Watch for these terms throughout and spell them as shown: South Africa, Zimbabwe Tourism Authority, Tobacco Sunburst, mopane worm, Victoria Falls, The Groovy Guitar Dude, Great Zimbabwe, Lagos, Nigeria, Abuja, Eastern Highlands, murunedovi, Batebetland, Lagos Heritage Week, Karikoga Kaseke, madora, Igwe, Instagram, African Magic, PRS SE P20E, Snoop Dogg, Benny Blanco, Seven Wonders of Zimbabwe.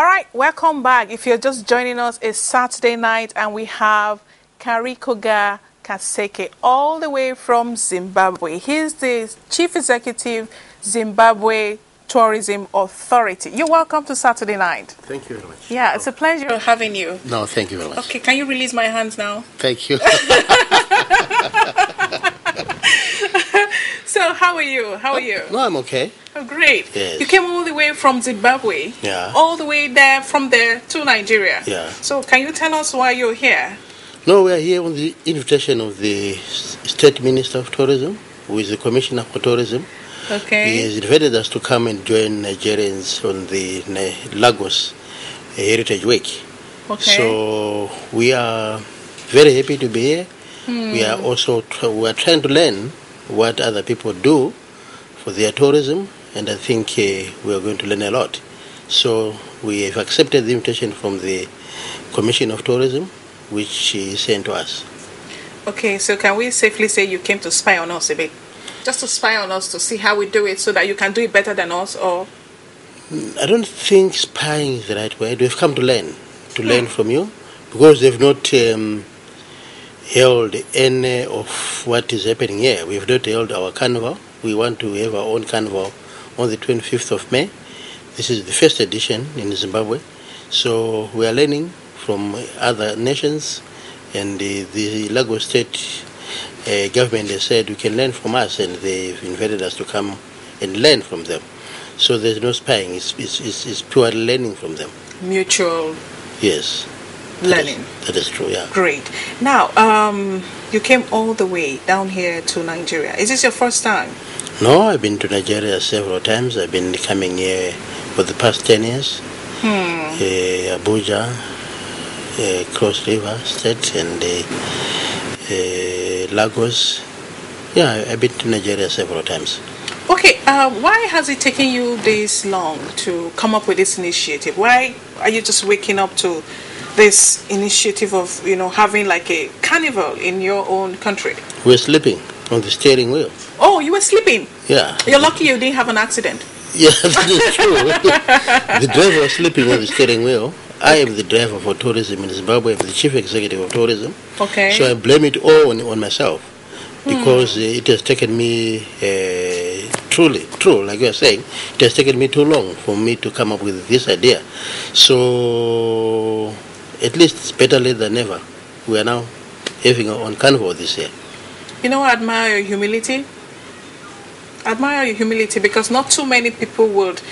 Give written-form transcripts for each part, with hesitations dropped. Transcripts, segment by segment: All right, welcome back. If you're just joining us, it's Saturday night and we have Karikoga Kaseke all the way from Zimbabwe. He's the Chief Executive, Zimbabwe Tourism Authority. You're welcome to Saturday night. Thank you very much. Yeah, it's a pleasure having you. No, thank you very much. Okay, can you release my hands now? Thank you. So, how are you? How are you? No, I'm okay. Oh, great. Yes. You came all the way from Zimbabwe. Yeah. All the way there, from there to Nigeria. Yeah. So, can you tell us why you're here? No, we're here on the invitation of the State Minister of Tourism, who is the Commissioner for Tourism. Okay. He has invited us to come and join Nigerians on the Lagos Heritage Week. Okay. So, we are very happy to be here. Mm. We are also trying to learn what other people do for their tourism, and I think we are going to learn a lot. So we have accepted the invitation from the Commission of Tourism, which she sent to us. Okay, so can we safely say you came to spy on us a bit? Just to spy on us to see how we do it so that you can do it better than us, or? I don't think spying is the right way. We've come to learn from you, because they've not held any of what is happening here. We've not held our carnival. We want to have our own carnival on the 25th of May. This is the first edition in Zimbabwe. So we are learning from other nations, and the Lagos State government has said you can learn from us, and they've invited us to come and learn from them. So there's no spying. It's pure learning from them. Mutual. Yes. Learning. That is true, yeah. Great. Now, you came all the way down here to Nigeria. Is this your first time? No, I've been to Nigeria several times. I've been coming here for the past 10 years. Hmm. Abuja, Cross River State, and Lagos. Yeah, I've been to Nigeria several times. Okay, why has it taken you this long to come up with this initiative? Why are you just waking up to this initiative of, you know, having like a carnival in your own country? We're sleeping on the steering wheel. Oh, you were sleeping? Yeah. You're lucky you didn't have an accident. Yeah, that is true. The driver was sleeping on the steering wheel. I am the driver for tourism in Zimbabwe. I'm the chief executive of tourism. Okay. So I blame it all on myself, because it has taken me, like you are saying, it has taken me too long for me to come up with this idea. So at least it's better late than never. We are now having our own carnival this year. You know, I admire your humility. Because not too many people would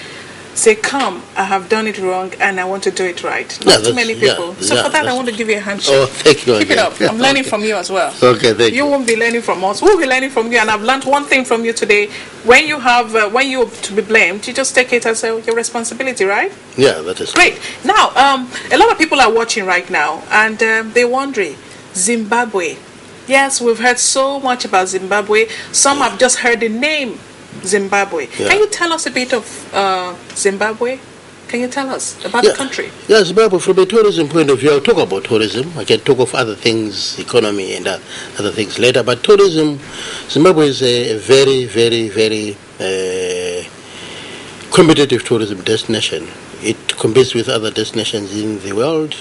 say, come, I have done it wrong and I want to do it right. Not too many people. Yeah, so for that, I want to give you a handshake. Oh, thank you. Keep it up. I'm learning from you as well. Okay, thank you. You won't be learning from us. We'll be learning from you. And I've learned one thing from you today. When you have, when you're to be blamed, you just take it as your responsibility, right? Yeah, that is great. Now, a lot of people are watching right now, and they're wondering, Zimbabwe. Yes, we've heard so much about Zimbabwe. Some have just heard the name Zimbabwe. Yeah. Can you tell us a bit of Zimbabwe? Can you tell us about the country? Yeah, Zimbabwe, from a tourism point of view, I'll talk about tourism. I can talk of other things, economy and other things later. But tourism, Zimbabwe is a very, very, very competitive tourism destination. It competes with other destinations in the world.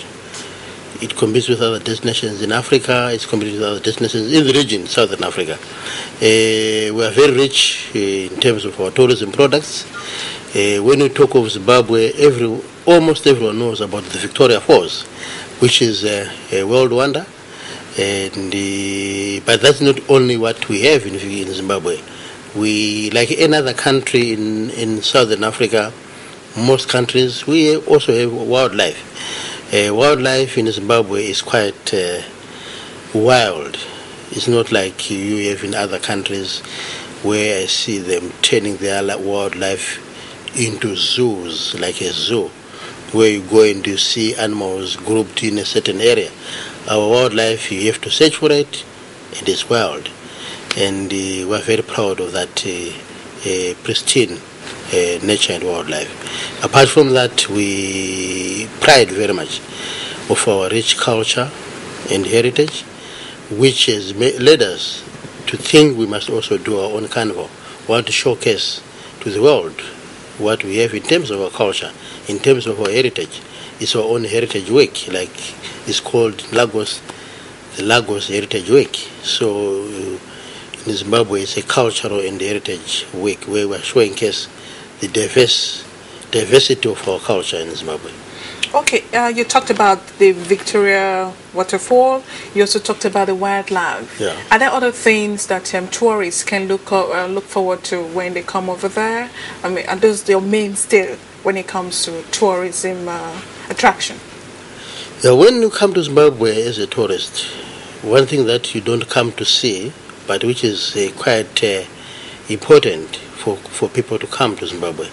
It competes with other destinations in Africa. It competes with other destinations in the region, Southern Africa. We are very rich in terms of our tourism products. When we talk of Zimbabwe, almost everyone knows about the Victoria Falls, which is a world wonder. And but that's not only what we have in Zimbabwe. We, like any other country in Southern Africa, most countries, we also have wildlife. Wildlife in Zimbabwe is quite wild. It's not like you have in other countries where I see them turning their wildlife into zoos, like a zoo, where you go and you see animals grouped in a certain area. Our wildlife, you have to search for it, and it's wild. And we're very proud of that pristine nature and wildlife. Apart from that, we pride very much of our rich culture and heritage, which has led us to think we must also do our own carnival. We want to showcase to the world what we have in terms of our culture, in terms of our heritage. It's our own heritage week, like it's called Lagos, the Lagos Heritage Week. So in Zimbabwe, it's a cultural and heritage week where we're showcasing the diversity of our culture in Zimbabwe. Okay, you talked about the Victoria waterfall. You also talked about the wildlife. Yeah. Are there other things that tourists can look forward to when they come over there? I mean, are those your main still when it comes to tourism attraction? Yeah, when you come to Zimbabwe as a tourist, one thing that you don't come to see, but which is quite important for people to come to Zimbabwe.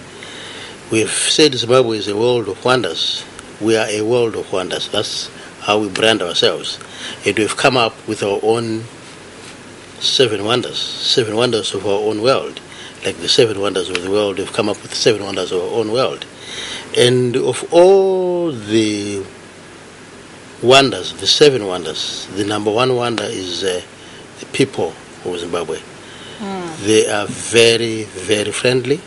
We've said Zimbabwe is a world of wonders. We are a world of wonders. That's how we brand ourselves. And we've come up with our own 7 wonders of our own world. Like the 7 wonders of the world, we've come up with 7 wonders of our own world. And of all the wonders, the 7 wonders, the number 1 wonder is the people of Zimbabwe. Mm. They are very, very friendly.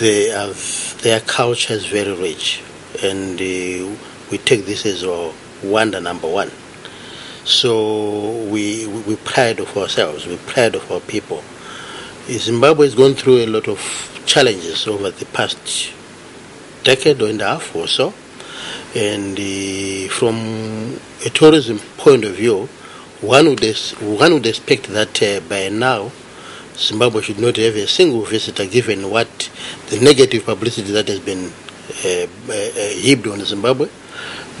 Their culture is very rich, and we take this as our wonder number 1. So we pride of ourselves, we pride of our people. Zimbabwe has gone through a lot of challenges over the past decade and a half or so, and from a tourism point of view, one would expect that by now Zimbabwe should not have a single visitor, given what the negative publicity that has been heaped on Zimbabwe.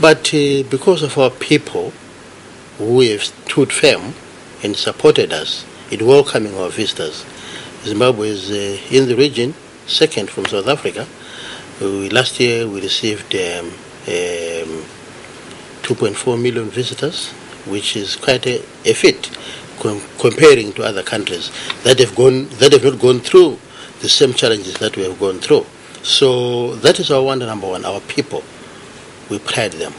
But because of our people who have stood firm and supported us in welcoming our visitors, Zimbabwe is in the region 2nd from South Africa. Last year we received 2.4 million visitors, which is quite a feat. Comparing to other countries that have not gone through the same challenges that we have gone through. So that is our wonder number 1, our people. We pride them.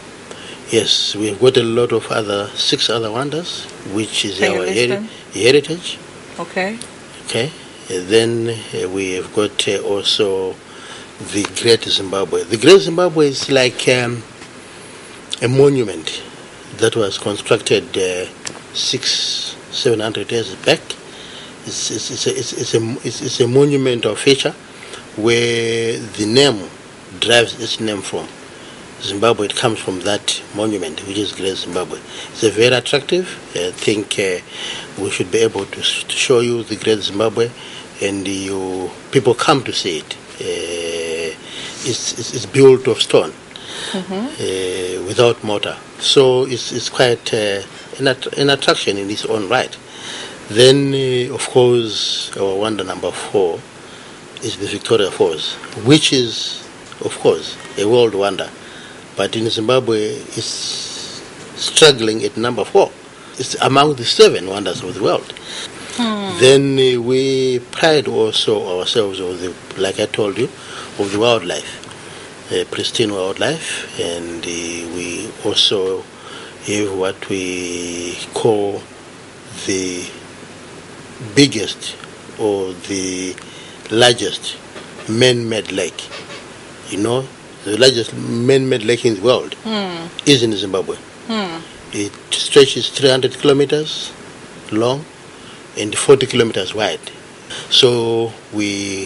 Yes, we have got a lot of other 6 other wonders, which is our heritage. Okay. Okay. And then we have got also the Great Zimbabwe. The Great Zimbabwe is like a monument that was constructed 600-700 years back. It's a monumental feature where the name drives its name from. Zimbabwe, it comes from that monument, which is Great Zimbabwe. It's a very attractive. I think we should be able to show you the Great Zimbabwe, and people come to see it. It's built of stone, without mortar. So it's quite an attraction in its own right. Then, of course, our wonder number 4 is the Victoria Falls, which is, of course, a world wonder. But in Zimbabwe, it's struggling at number 4. It's among the 7 wonders of the world. Hmm. Then we pride also ourselves of the, like I told you, of the wildlife, pristine wildlife, and we also have what we call the biggest or the largest man-made lake. You know, the largest man-made lake in the world is in Zimbabwe. Mm. It stretches 300 kilometers long and 40 kilometers wide. So we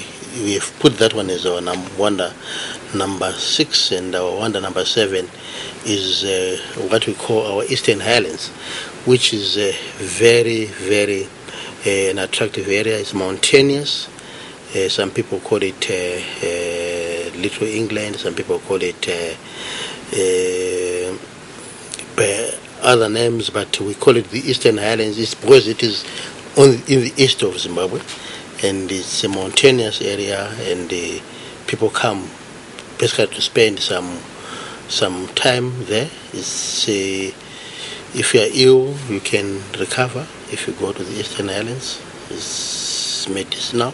have put that one as our wonder number 6, and our wonder number 7 is what we call our Eastern Highlands, which is a very, very an attractive area. It's mountainous. Some people call it Little England. Some people call it by other names, but we call it the Eastern Highlands. It's because it is in the east of Zimbabwe, and it's a mountainous area, and people come basically to spend some time there. It's if you are ill, you can recover if you go to the Eastern Highlands. It's medicinal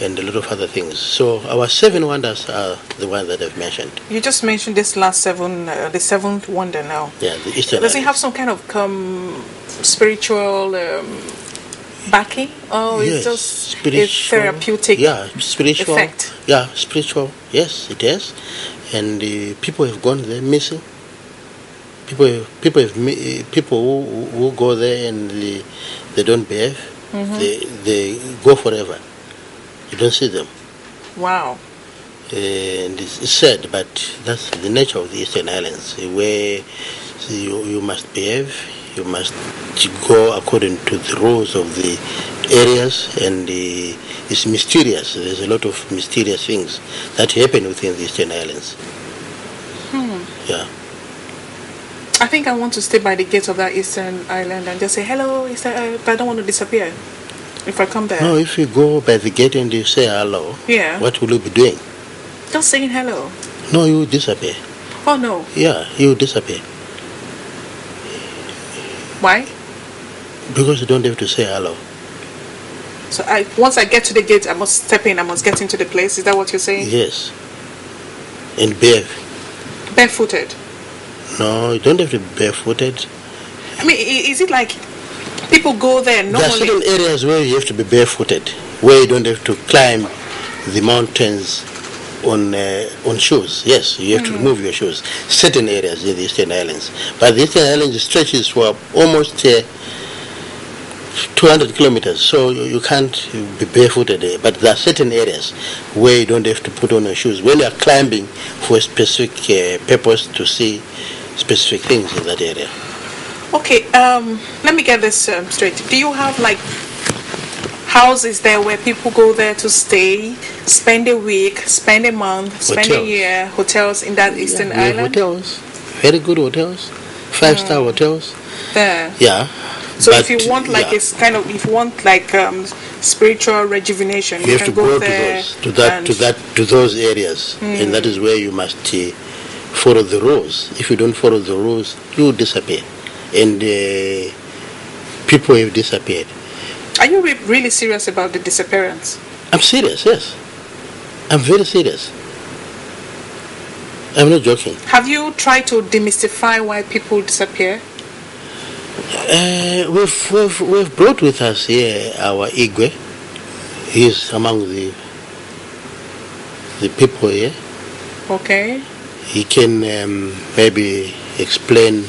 and a lot of other things. So our 7 wonders are the ones that I've mentioned. You just mentioned this the 7th wonder now. Yeah, the Eastern Highlands. Does it have some kind of spiritual backing, or yes, it's just a therapeutic spiritual effect? Yeah, spiritual. Yes, it is. And people have gone there missing. People who go there and they don't behave. Mm-hmm. They go forever. You don't see them. Wow. And it's sad, but that's the nature of the Eastern Highlands, where you must behave. You must go according to the rules of the areas, and it's mysterious. There's a lot of mysterious things that happen within the Eastern Highlands. Hmm. Yeah. I think I want to stay by the gate of that Eastern Island and just say, hello, Eastern Island, but I don't want to disappear if I come there. No, if you go by the gate and you say hello, yeah, what will you be doing? Just saying hello. No, you disappear. Oh, no. Yeah, you disappear. Why? Because you don't have to say hello. So once I get to the gate, I must step in, I must get into the place. Is that what you're saying? Yes. And barefooted? No, you don't have to be barefooted. I mean, is it like people go there normally? There are certain areas where you have to be barefooted, where you don't have to climb the mountains on shoes. Yes, you have to remove your shoes. Certain areas in the Eastern Highlands. But the Eastern Highlands stretches for almost 200 kilometers, so you can't be barefooted. But there are certain areas where you don't have to put on your shoes. When you are climbing for a specific purpose to see specific things in that area. Okay, let me get this straight. Do you have like houses there where people go there to stay, spend a week, spend a month, spend a year, hotels in that Eastern Island? Hotels, very good hotels, 5-star hotels. There. Yeah. So but if you want like it's kind of, if you want like spiritual rejuvenation, you have can to go there to those areas, and that is where you must follow the rules. If you don't follow the rules, you disappear, and people have disappeared. Are you really serious about the disappearance? I'm serious. Yes, I'm very serious. I'm not joking. Have you tried to demystify why people disappear? We've brought with us here our Igwe. He's among the people here. Okay. He can maybe explain.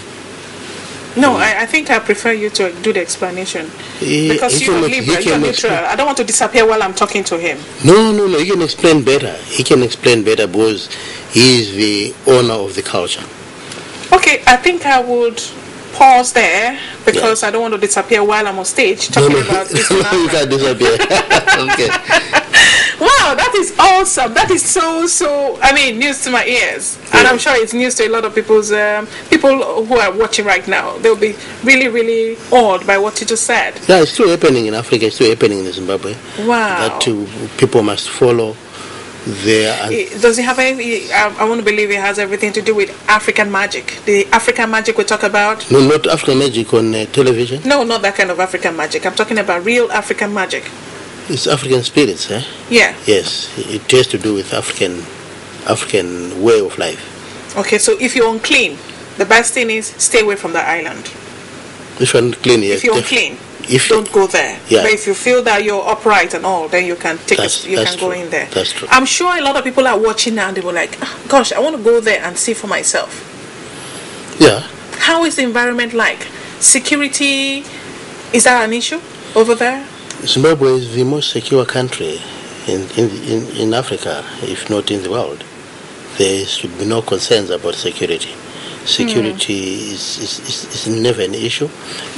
No, I think I prefer you to do the explanation. Because you are neutral. I don't want to disappear while I'm talking to him. No. He can explain better. Because he is the owner of the culture. Okay, I think I would pause there because I don't want to disappear while I'm on stage talking about this. No, you can't disappear. Okay. Wow, that is awesome. That is so. I mean, news to my ears, and I'm sure it's news to a lot of people who are watching right now. They'll be really, really awed by what you just said. Yeah, it's still happening in Africa. It's still happening in Zimbabwe. Wow. That people must follow. Does it have any? I want to believe it has everything to do with African magic. The African magic we talk about. No, not African magic on television. No, not that kind of African magic. I'm talking about real African magic. It's African spirits, eh? Yeah. Yes, it has to do with African way of life. Okay, so if you're unclean, the best thing is stay away from the island. If you're unclean, yes. If you're unclean. Don't go there. Yeah. But if you feel that you're upright and all, then you can go in there. That's true. I'm sure a lot of people are watching now and they were like, oh, gosh, I want to go there and see for myself. Yeah. How is the environment like? Security, is that an issue over there? Zimbabwe is the most secure country in Africa, if not in the world. There should be no concerns about security. Security is never an issue.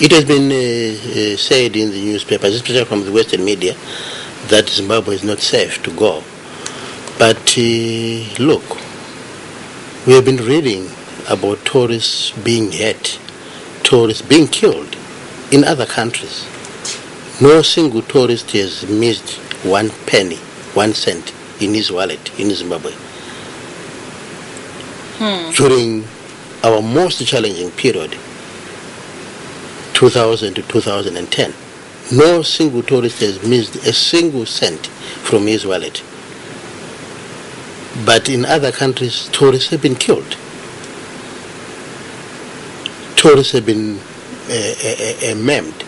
It has been said in the newspapers, especially from the Western media, that Zimbabwe is not safe to go. But look, we have been reading about tourists being hurt, tourists being killed in other countries. No single tourist has missed one cent in his wallet in Zimbabwe during our most challenging period, 2000 to 2010, no single tourist has missed a single cent from his wallet. But in other countries, tourists have been killed. Tourists have been maimed.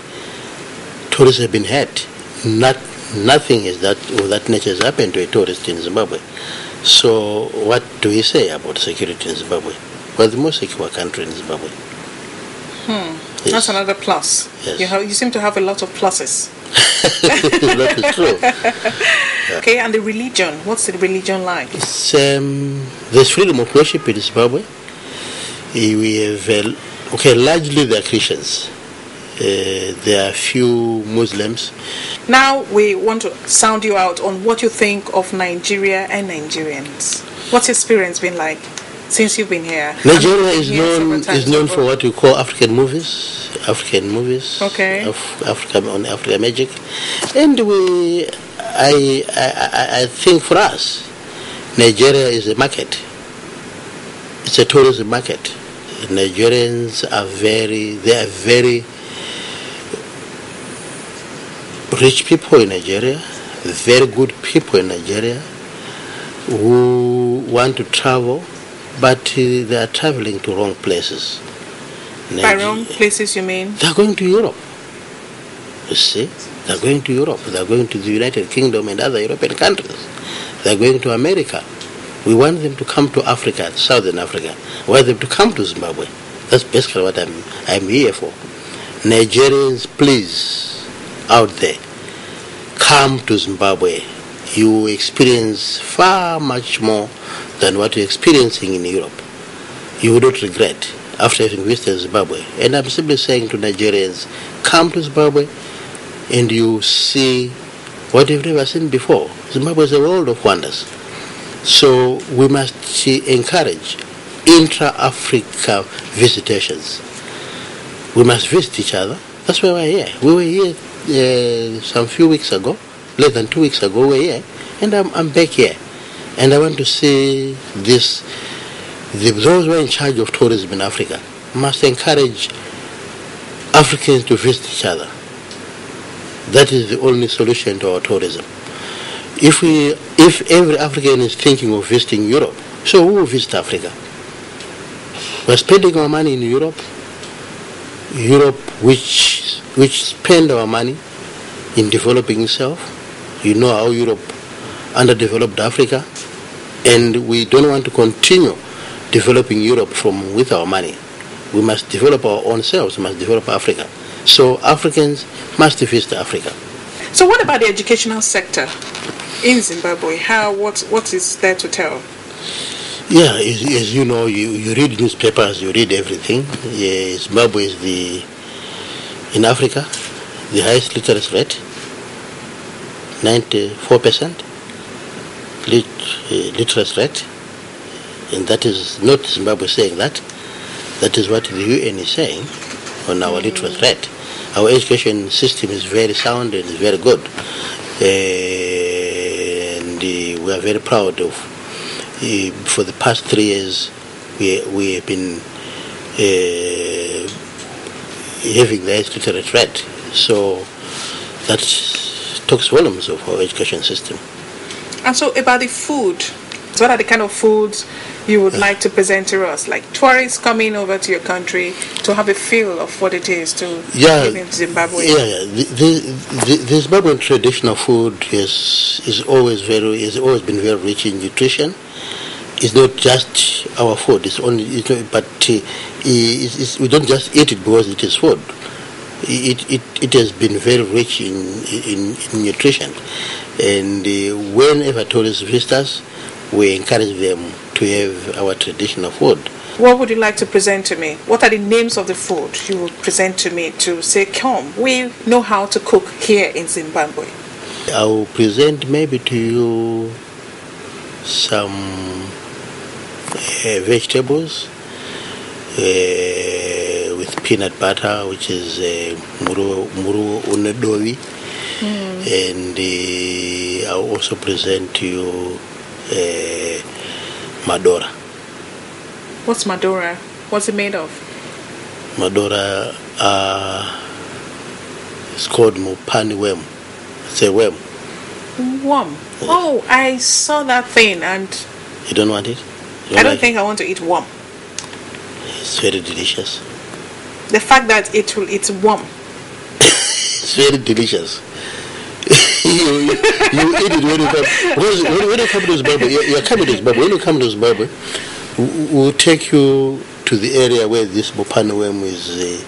tourists have been hurt. Nothing is that of that nature has happened to a tourist in Zimbabwe. So what do we say about security in Zimbabwe? We're the most secure country in Zimbabwe. Yes. That's another plus. Yes. You seem to have a lot of pluses. That is true. Yeah. Okay, and the religion. What's the religion like? It's, there's freedom of worship in Zimbabwe. We have, largely they're Christians. There are few Muslims. Now we want to sound you out on what you think of Nigeria and Nigerians. What's your experience been like since you've been here? Nigeria is known for what we call African movies. Okay. African Magic, and I think for us, Nigeria is a market. It's a tourism market. Nigerians are very rich people in Nigeria, very good people in Nigeria who want to travel, but they are traveling to wrong places. By wrong places you mean? They're going to Europe. You see? They're going to Europe. They're going to the United Kingdom and other European countries. They're going to America. We want them to come to Africa, Southern Africa. We want them to come to Zimbabwe. That's basically what I'm here for. Nigerians, please, out there, come to Zimbabwe. You experience far much more than what you're experiencing in Europe. You will not regret after having visited Zimbabwe. And I'm simply saying to Nigerians, come to Zimbabwe and you see what you've never seen before. Zimbabwe is a world of wonders. So we must encourage intra-Africa visitations. We must visit each other. That's why we're here. We were here less than 2 weeks ago we were here, and I'm back here. And I want to see this. Those who are in charge of tourism in Africa must encourage Africans to visit each other. That is the only solution to our tourism. If every African is thinking of visiting Europe, so who will visit Africa? We're spending our money in Europe which spend our money in developing itself. You know how Europe underdeveloped Africa, and we don't want to continue developing Europe with our money. We must develop our own selves, we must develop Africa. So Africans must visit Africa. So what about the educational sector in Zimbabwe? What is there to tell? Yeah, as you know, you read newspapers, you read everything. Yeah, Zimbabwe is in Africa, the highest literacy rate, 94% literacy rate. And that is not Zimbabwe saying that. That is what the UN is saying on our literacy rate. Our education system is very sound and is very good. And we are very proud of. For the past 3 years, we have been having the highest literacy rate. So that talks volumes of our education system. And so about the food, what are the kind of foods you would like to present to us, like tourists coming over to your country to have a feel of what it is to live in Zimbabwe? The Zimbabwean traditional food has always been very rich in nutrition. It's not just our food. We don't just eat it because it is food. It has been very rich in nutrition, and whenever tourists visit us, we encourage them to have our traditional food. What would you like to present to me? What are the names of the food you would present to me to say, come, we know how to cook here in Zimbabwe? I will present maybe to you some vegetables with peanut butter, which is murunedovi. And I will also present to you madora. What's madora? What's it made of? Madora it's called mopane worm. It's a worm. Worm? Yeah. Oh, I saw that thing and... You don't want it? I don't think I want to eat worm. It's very delicious. The fact that it's worm. It's very delicious. you eat it when you come. When you come to Zimbabwe, you're coming to Zimbabwe. When you come to Zimbabwe, we'll take you to the area where this mopane worm is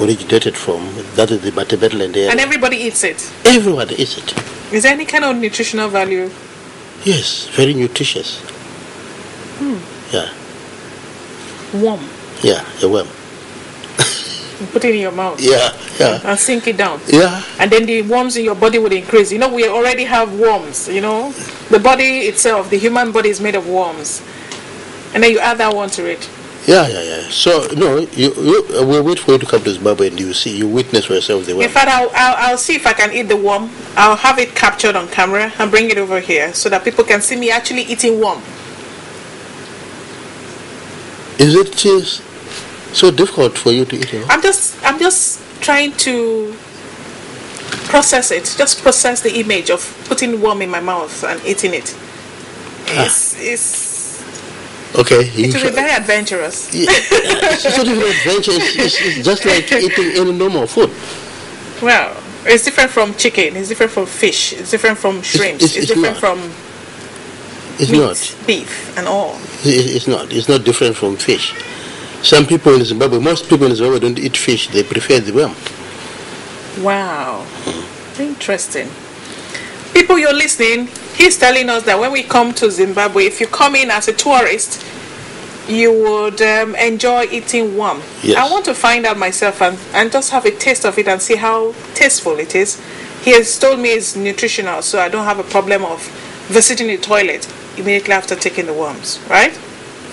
originated from. That is the Batebetland area. And everybody eats it? Everyone eats it. Is there any kind of nutritional value? Yes, very nutritious. Hmm. Yeah. Worm? Yeah, a worm. You put it in your mouth. Yeah, yeah. And sink it down. Yeah. And then the worms in your body would increase. You know, we already have worms, you know. The body itself, the human body is made of worms. And then you add that one to it. Yeah, yeah, yeah. So, no, we'll wait for you to come to Zimbabwe and you see, you witness for yourself the worm. In fact, I'll see if I can eat the worm. I'll have it captured on camera and bring it over here so that people can see me actually eating worm. Is it cheese? So difficult for you to eat it? I'm just trying to process it. Just process the image of putting worm in my mouth and eating it. It's okay. It will be very adventurous. Yeah, it's sort of an adventure. It's just like eating any normal food. Well, it's different from chicken. It's different from fish. It's different from shrimp. It's different from meat, beef, and all. It's not. It's not different from fish. Some people in Zimbabwe, most people in Zimbabwe don't eat fish. They prefer the worm. Wow. Interesting. People, you're listening. He's telling us that when we come to Zimbabwe, if you come in as a tourist, you would enjoy eating worm. Yes. I want to find out myself and just have a taste of it and see how tasteful it is. He has told me it's nutritional, so I don't have a problem of visiting the toilet immediately after taking the worms, right?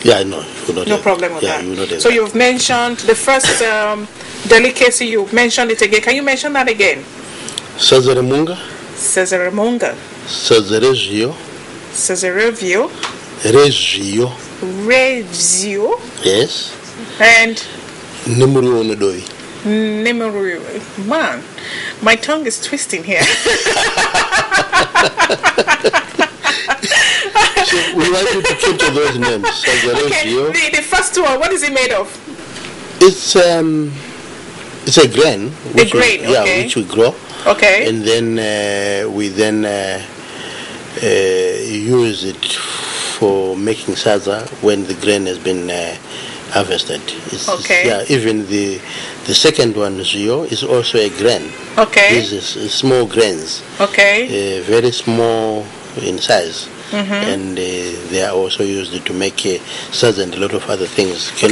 Yeah, no, no problem with that. So you've mentioned the first delicacy. You've mentioned it again. Can you mention that again? Sezeremunga. Sezeremunga. Sezerezio. Sezerevio. Rezio. Rezio. Yes. And. Murunedovi. Murunedovi. Man, my tongue is twisting here. So we like you to think of those names. Okay, the first one, what is it made of? It's a grain. The grain, okay. Yeah, which we grow. Okay. And then we use it for making salsa when the grain has been harvested. Even the second one, zio, is also a grain. Okay. This is small grains. Okay. Very small in size. Mm-hmm. And they are also used to make salsa and a lot of other things. You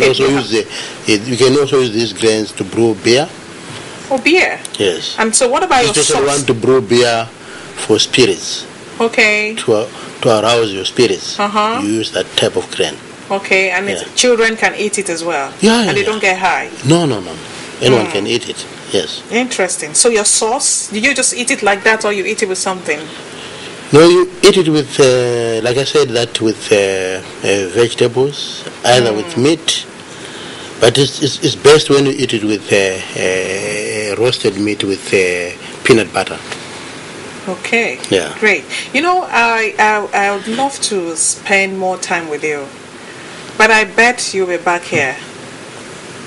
can also use these grains to brew beer. For beer? Yes. And so what about your sauce? Want to brew beer for spirits. Okay. To arouse your spirits. Uh-huh. You use that type of grain. Okay, and children can eat it as well. Yeah. And they don't get high. No. Anyone can eat it. Yes. Interesting. So your sauce, do you just eat it like that or you eat it with something? No, you eat it with, like I said, that with vegetables, either with meat, but it's best when you eat it with roasted meat with peanut butter. Okay. Yeah. Great. You know, I would love to spend more time with you, but I bet you'll be back here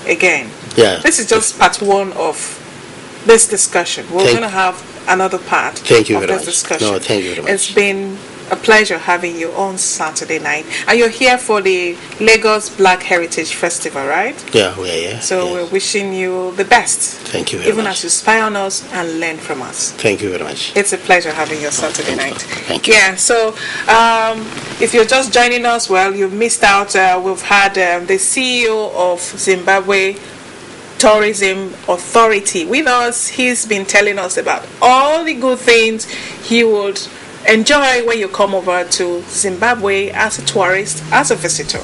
again. Yeah. This is just part one of this discussion. We're going to have another part of this discussion. No, thank you very much. It's been a pleasure having you on Saturday night. And you're here for the Lagos Black Heritage Festival, right? Yeah, we are here. So we're wishing you the best. Thank you very much. Even as you spy on us and learn from us. Thank you very much. It's a pleasure having you on Saturday night. Thank you. Yeah, so if you're just joining us, well, you've missed out. We've had the CEO of Zimbabwe Tourism Authority with us. He's been telling us about all the good things he would enjoy when you come over to Zimbabwe as a tourist, as a visitor.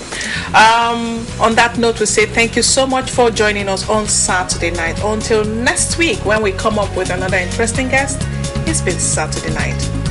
On that note, we say thank you so much for joining us on Saturday night. Until next week when we come up with another interesting guest. It's been Saturday night.